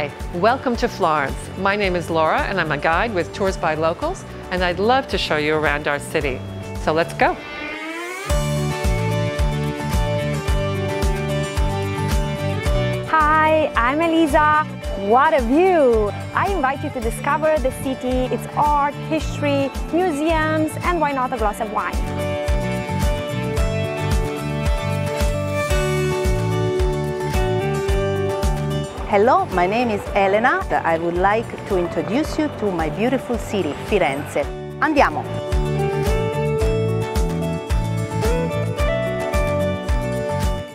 Hi, welcome to Florence. My name is Laura and I'm a guide with Tours by Locals, and I'd love to show you around our city. So let's go. Hi, I'm Eliza. What a view! I invite you to discover the city, its art, history, museums, and why not a glass of wine. Hello, my name is Elena. I would like to introduce you to my beautiful city, Firenze. Andiamo!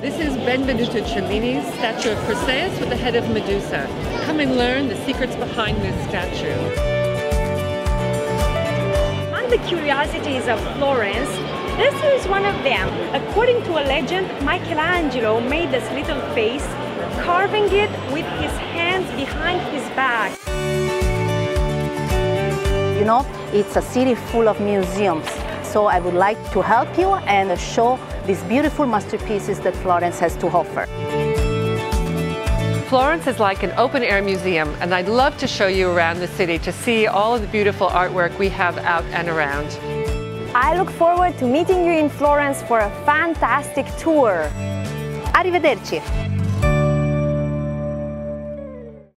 This is Benvenuto Cellini's statue of Perseus with the head of Medusa. Come and learn the secrets behind this statue. Among the curiosities of Florence, this is one of them. According to a legend, Michelangelo made this little face, carving it with his hands behind his back. You know, it's a city full of museums, so I would like to help you and show these beautiful masterpieces that Florence has to offer. Florence is like an open-air museum, and I'd love to show you around the city to see all of the beautiful artwork we have out and around. I look forward to meeting you in Florence for a fantastic tour. Arrivederci!